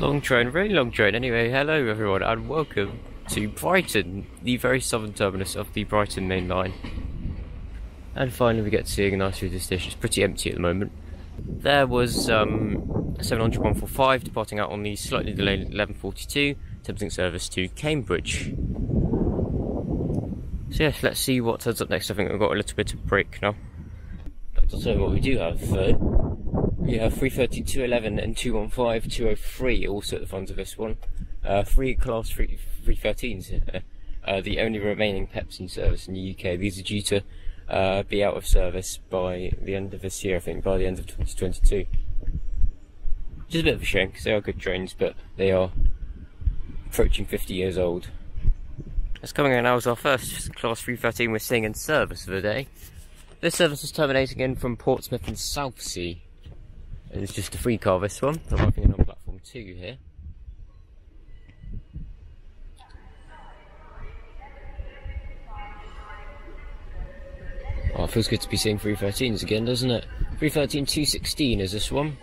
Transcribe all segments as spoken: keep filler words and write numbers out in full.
Long train, really long train. Anyway, hello everyone and welcome to Brighton, the very southern terminus of the Brighton Main Line. And finally we get to seeing a nice view of the station. It's pretty empty at the moment. There was um, seven hundred one forty-five departing out on the slightly delayed eleven forty-two Thameslink service to Cambridge. So yes, let's see what turns up next. I think we've got a little bit of break now. So what we do have, uh, we have three thirty, two eleven and two one five, two oh three also at the front of this one. Uh, three class three thirteens, uh, the only remaining P E Ps in service in the U K. These are due to uh, be out of service by the end of this year, I think, by the end of twenty twenty-two. Which is a bit of a shame, because they are good trains, but they are approaching fifty years old. That's coming in now is our first Class three thirteen we're seeing in service for the day. This service is terminating in from Portsmouth and Southsea. And it's just a free car, this one, arriving in on platform two here. Oh, it feels good to be seeing three thirteens again, doesn't it? three thirteen, two sixteen is this one.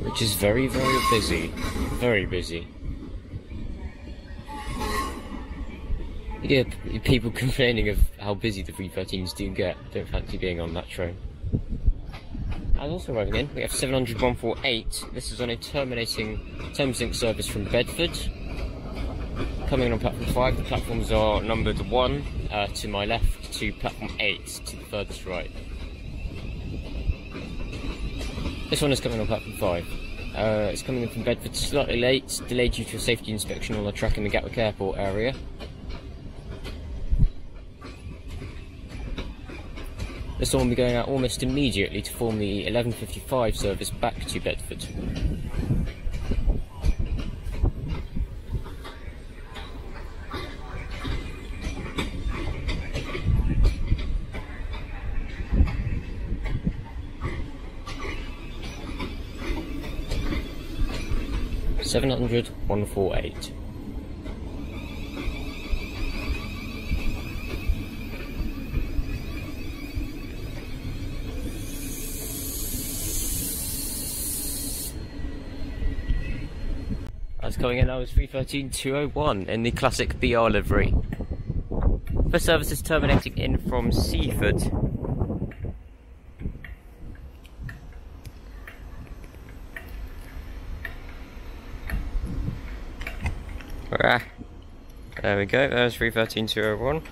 Which is very, very busy. Very busy. Yeah, people complaining of how busy the three thirteens do get. I don't fancy being on that train. And also arriving in, we have seven hundred one forty-eight. This is on a terminating Thameslink service from Bedford. Coming in on platform five, the platforms are numbered one uh, to my left to platform eight to the furthest right. This one is coming on platform five. Uh, it's coming in from Bedford slightly late, delayed due to a safety inspection on a track in the Gatwick Airport area. This one will be going out almost immediately to form the eleven fifty-five service back to Bedford. seven hundred one forty-eight. That's coming in now is three thirteen, two oh one in the classic B R livery. First service is terminating in from Seaford. There we go, there's three thirteen, two oh one.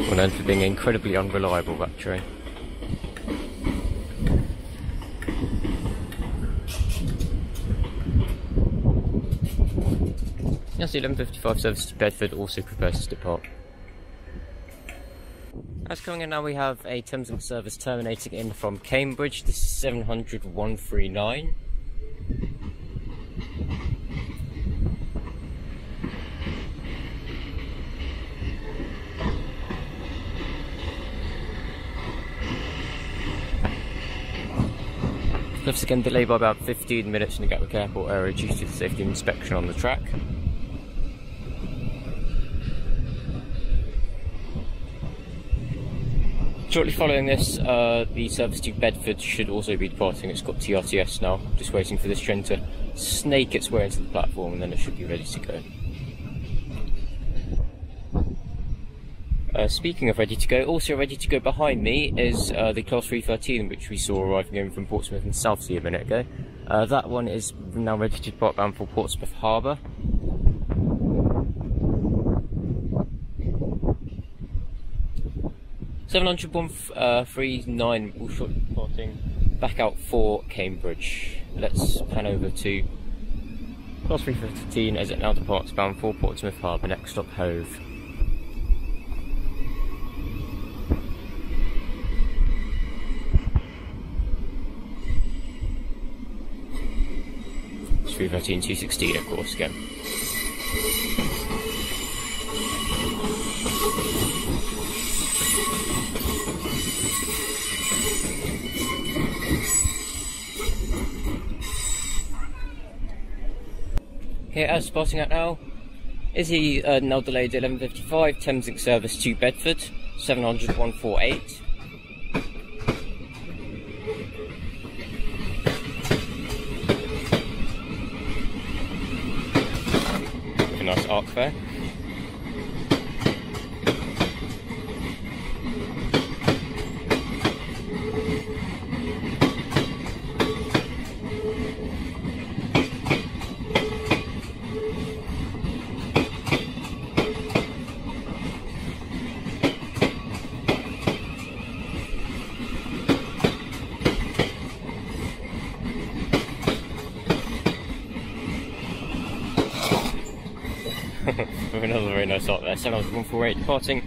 Well known for being incredibly unreliable, that train. That's the eleven fifty-five service to Bedford, also prepares to depart. As coming in now we have a Thameslink service terminating in from Cambridge. This is seven hundred one thirty-nine. Left again delayed by about fifteen minutes in the Gatwick Airport area due to the safety inspection on the track. Shortly following this, uh, the service to Bedford should also be departing. It's got T R T S now, just waiting for this train to snake its way into the platform and then it should be ready to go. Uh, speaking of ready to go, also ready to go behind me is uh, the Class three thirteen which we saw arriving in from Portsmouth and Southsea a minute ago. Uh, that one is now ready to depart bound for Portsmouth Harbour. seven hundred one thirty-nine will shortly be departing back out for Cambridge. Let's pan over to Class three fifteen as it now departs bound for Portsmouth Harbour, next stop Hove. It's three thirteen, two sixteen of course again. Here, as spotting at now, is the uh, now delayed eleven fifty-five Thameslink service to Bedford, seven hundred one forty-eight. A nice arc there. Another very nice art there, seven hundred one forty-eight departing,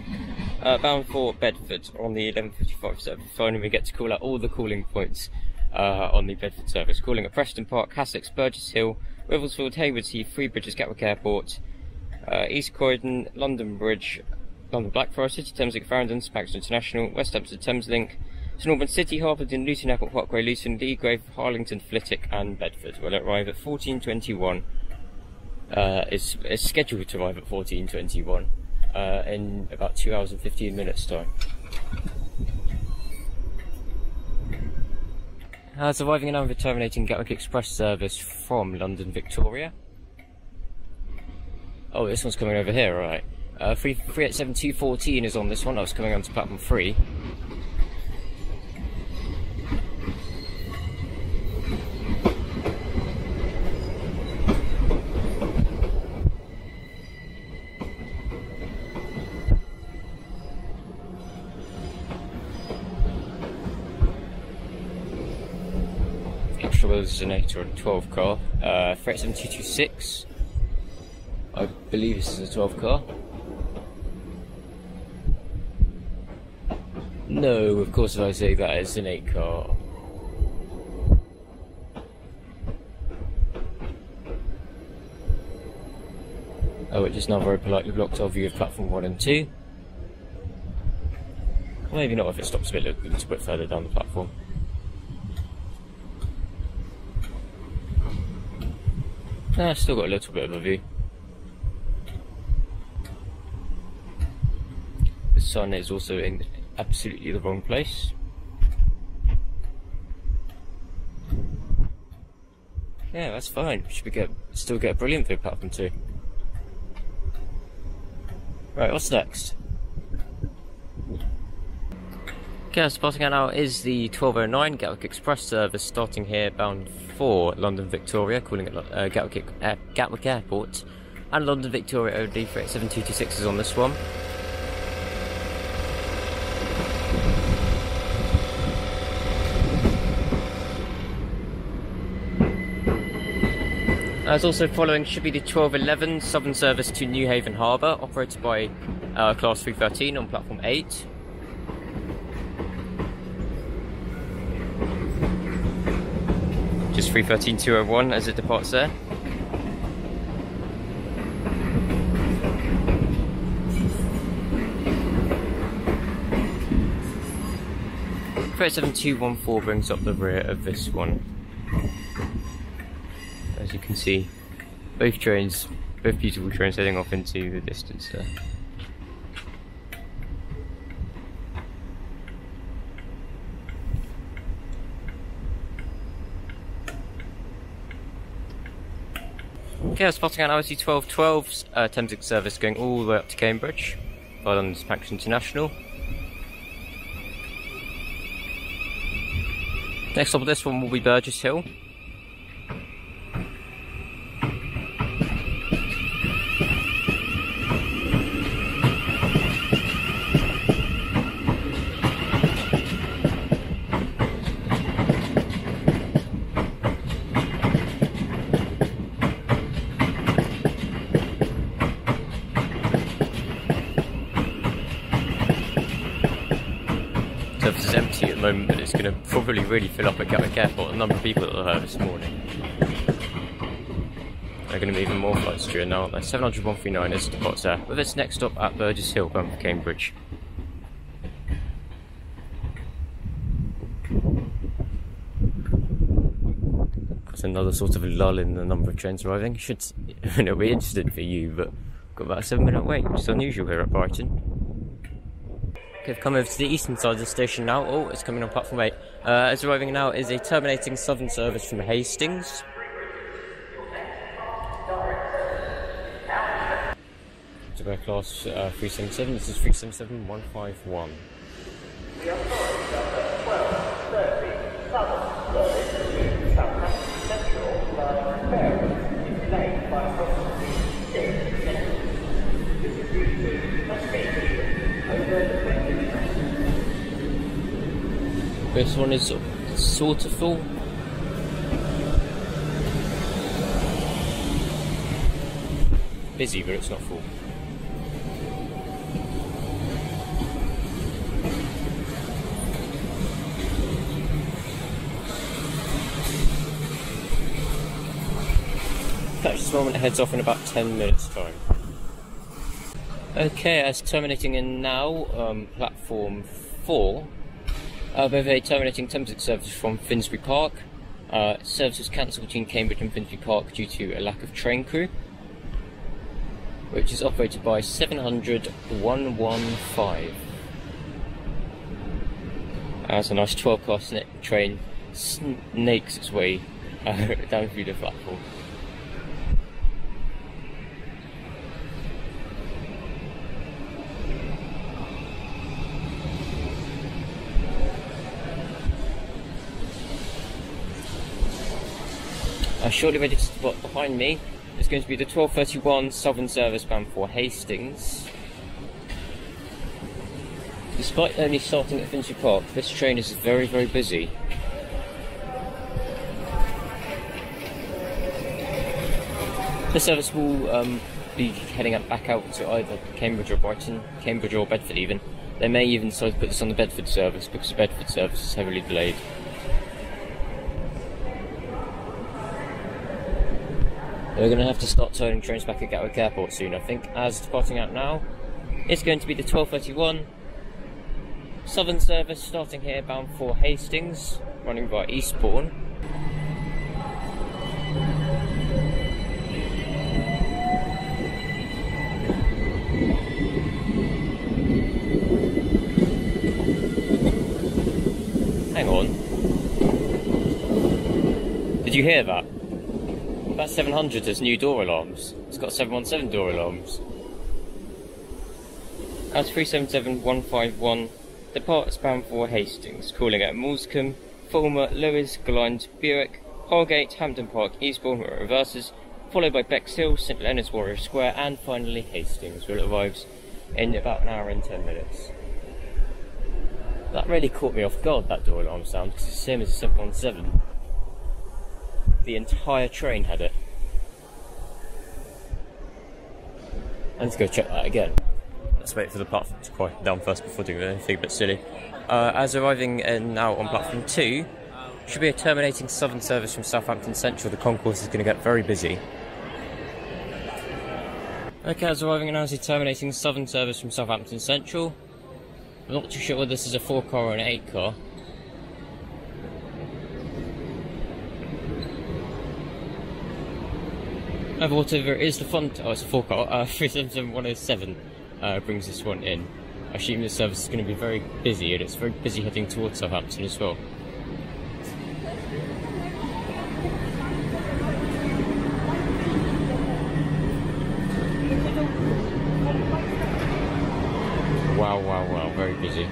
uh, bound for Bedford on the eleven fifty-five service. Finally we get to call out all the calling points uh, on the Bedford service, calling at Preston Park, Hassocks, Burgess Hill, Rivelsfield, Haywards Heath, Freebridges, Gatwick Airport, uh, East Croydon, London Bridge, London Black Forest, City Thameslink, Farringdon, Spaxton International, West Hamster, Thameslink, Saint Norman City, Harpenden, Luton Airport, Parkway, Luton, Leegrave, Harlington, Flitwick and Bedford. We'll arrive at fourteen twenty-one. Uh, it's, it's scheduled to arrive at fourteen twenty-one uh, in about two hours and fifteen minutes time. As arriving and now we're terminating Gatwick Express service from London Victoria. Oh, this one's coming over here, right. Uh, three eight seven two fourteen is on this one. I was coming onto platform three. Was an eight or a twelve car, uh, three eight seven two two six, I believe this is a twelve car. No, of course if I say that it's an eight car. Oh, it just now very politely blocked our view of platform one and two. Maybe not if it stops a bit, a little bit further down the platform. Nah, still got a little bit of a view. The sun is also in absolutely the wrong place. Yeah, that's fine. Should we get still get a brilliant view apart from two? Right, what's next? Okay, spotting out now is the twelve oh nine Gatwick Express service starting here bound for London Victoria, calling at uh, Gatwick, uh, Gatwick Airport and London Victoria only. Three eight seven two two six is on this one. As also following should be the twelve eleven Southern service to New Haven Harbour, operated by uh, Class three thirteen on platform eight. Just three thirteen two oh one as it departs there. three eight seven two one four brings up the rear of this one. As you can see, both trains, both beautiful trains heading off into the distance there. Okay, spotting out I C twelve twelve's uh, Thameslink service going all the way up to Cambridge by London Spaxton International. Next up, this one will be Burgess Hill. But it's going to probably really fill up at Gatwick Airport. A number of people that were here this morning. There are going to be even more flights during now, aren't there? seven hundred one thirty-nine is the departs there, with its next stop at Burgess Hill, bound for Cambridge. perhaps another sort of lull in the number of trains arriving. It should, you know, be interesting for you, but we've got about a seven minute wait, which is unusual here at Brighton. Okay, I've come over to the eastern side of the station now. Oh, it's coming on platform eight. Uh, it's arriving now is a terminating Southern service from Hastings. To go class uh, three seven seven, this is three seven seven one five one. We are calling number twelve thirty Southern service to Southampton Central line Ferris is delayed by approximately six minutes. This is due to navigation over the twenty minutes. This one is sort of full. Busy, but it's not full. At this moment, it heads off in about ten minutes time. Okay, it's terminating in now, um, platform four. Uh, we have a terminating Thameslink service from Finsbury Park. Uh, service was cancelled between Cambridge and Finsbury Park due to a lack of train crew, which is operated by seven hundred one one five. As a nice twelve class train snakes its way uh, down through the platform. Uh, shortly ready to spot behind me is going to be the twelve thirty-one Southern service bound for Hastings. Despite only starting at Finsbury Park, this train is very, very busy. This service will um, be heading up back out to either Cambridge or Brighton, Cambridge or Bedford even. They may even decide to put this on the Bedford service because the Bedford service is heavily delayed. We're going to have to start turning trains back at Gatwick Airport soon, I think. As departing out now, it's going to be the twelve thirty-one Southern service starting here, bound for Hastings, running by Eastbourne. Hang on. Did you hear that? That seven hundred has new door alarms. It's got seven one seven door alarms. As three seven seven one five one departs bound for Hastings, calling at Morecambe, Fulmer, Lewes, Glynde, Berwick, Hargate, Hampden Park, Eastbourne, where it reverses, followed by Bexhill, St Leonard's, Warrior Square, and finally Hastings, where it arrives in about an hour and ten minutes. That really caught me off guard, that door alarm sound, because it's the same as a seven one seven. The entire train had it. Let's go check that again. Let's wait for the platform to quiet down first before doing anything a bit silly. Uh, as arriving in now on platform two, should be a terminating Southern service from Southampton Central. The concourse is going to get very busy. Okay, as arriving now is a terminating Southern service from Southampton Central. I'm not too sure whether this is a four car or an eight car. However, whatever it is, the front, oh, it's a four car, uh, three seven seven one oh seven uh, brings this one in. I assume this service is going to be very busy, and it's very busy heading towards Southampton as well. Wow, wow, wow, very busy.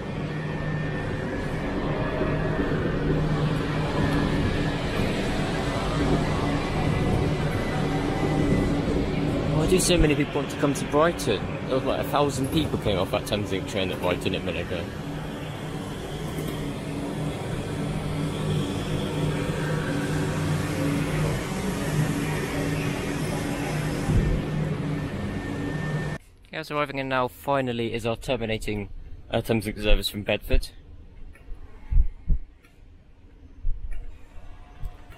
Do so many people want to come to Brighton? There was like a thousand people came off that Thameslink train at Brighton a minute ago. Okay, as arriving in now finally is our terminating uh, Thameslink service from Bedford.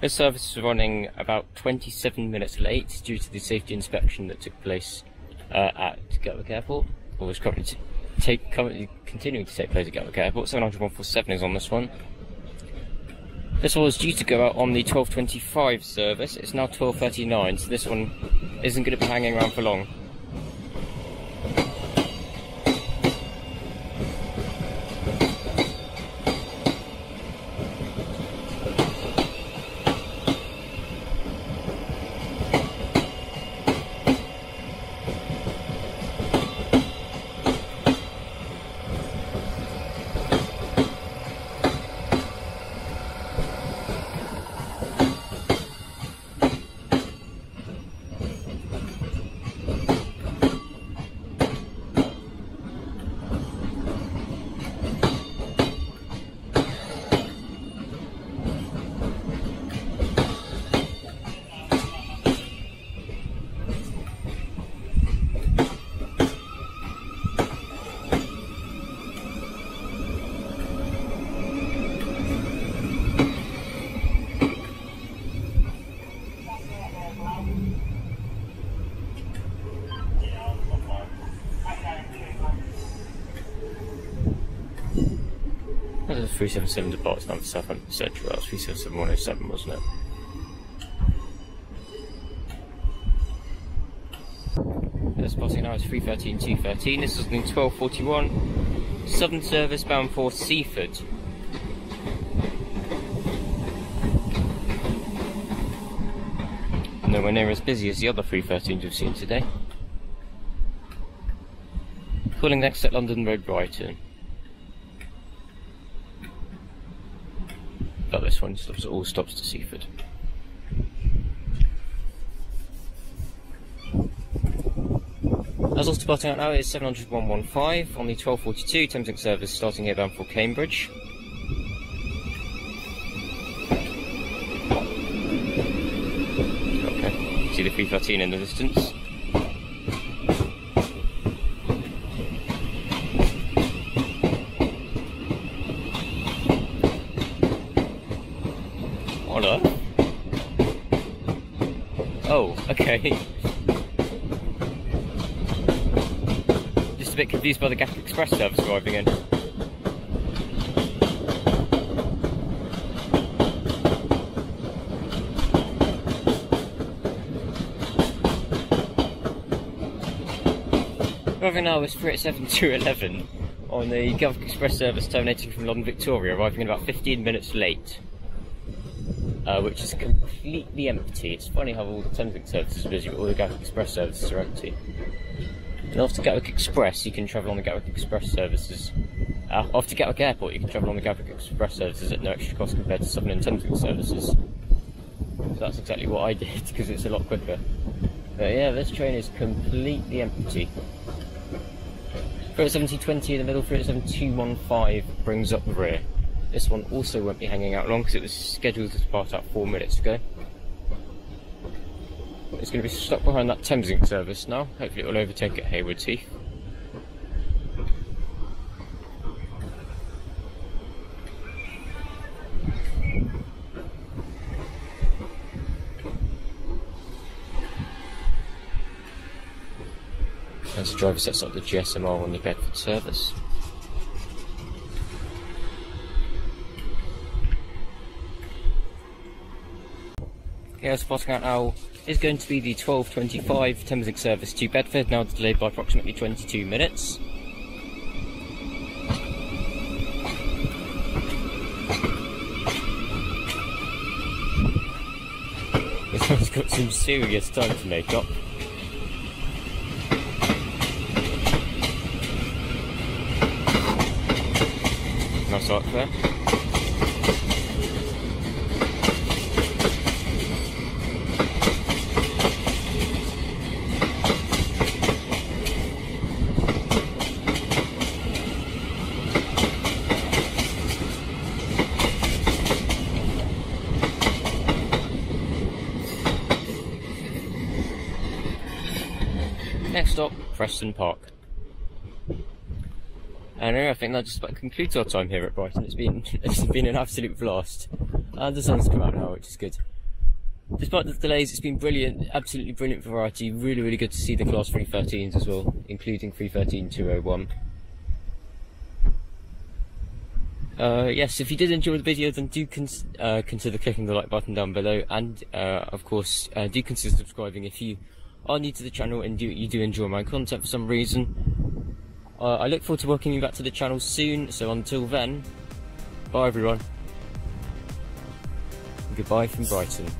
This service is running about twenty-seven minutes late due to the safety inspection that took place uh, at Gatwick Airport, or is currently, take, currently continuing to take place at Gatwick Airport. seven hundred one forty-seven is on this one. This one was due to go out on the twelve twenty-five service. It's now twelve thirty-nine, so this one isn't going to be hanging around for long. three seventy-seven departs now for Southampton Central. That was three seventy-seven one oh seven, wasn't it? This passing now is three thirteen two thirteen. This is in twelve forty-one. Southern service bound for Seaford. Nowhere near as busy as the other three thirteens we've seen today. Calling next at London Road, Brighton. But this one stops, all stops to Seaford. As also departing out now is seven hundred one fifteen on the twelve forty-two Thameslink service starting inbound for Cambridge. Okay, see the three thirteen in the distance. Oh, okay. Just a bit confused by the Gatwick Express service arriving in. Arriving now is three eight seven two eleven on the Gatwick Express service terminating from London Victoria, arriving in about fifteen minutes late. Uh, which is completely empty. It's funny how all the Thameslink services are busy, but all the Gatwick Express services are empty. And after Gatwick Express, you can travel on the Gatwick Express services. Uh, after Gatwick Airport, you can travel on the Gatwick Express services at no extra cost compared to Southern and Thameslink services. So that's exactly what I did, because it's a lot quicker. But yeah, this train is completely empty. three seventy twenty in the middle, three seventy-two fifteen brings up the rear. This one also won't be hanging out long because it was scheduled to depart out four minutes ago. It's going to be stuck behind that Thameslink service now. Hopefully it will overtake at Haywards Heath. As the driver sets up the G S M R on the Bedford service. Yeah, spotting out now is going to be the twelve twenty-five Thameslink service to Bedford, now delayed by approximately twenty-two minutes. This one's got some serious time to make up. Nice arc there. Next stop, Preston Park. And anyway, I think that just about concludes our time here at Brighton. It's been it's been an absolute blast. And the sun's come out now, which is good. Despite the delays, it's been brilliant, absolutely brilliant variety. Really, really good to see the Class three thirteens as well, including three thirteen two oh one. Uh, yes, if you did enjoy the video, then do cons uh, consider clicking the like button down below, and uh, of course uh, do consider subscribing if you are new to the channel and do, you do enjoy my content for some reason. Uh, I look forward to welcoming you back to the channel soon, so until then, bye everyone. Goodbye from Brighton.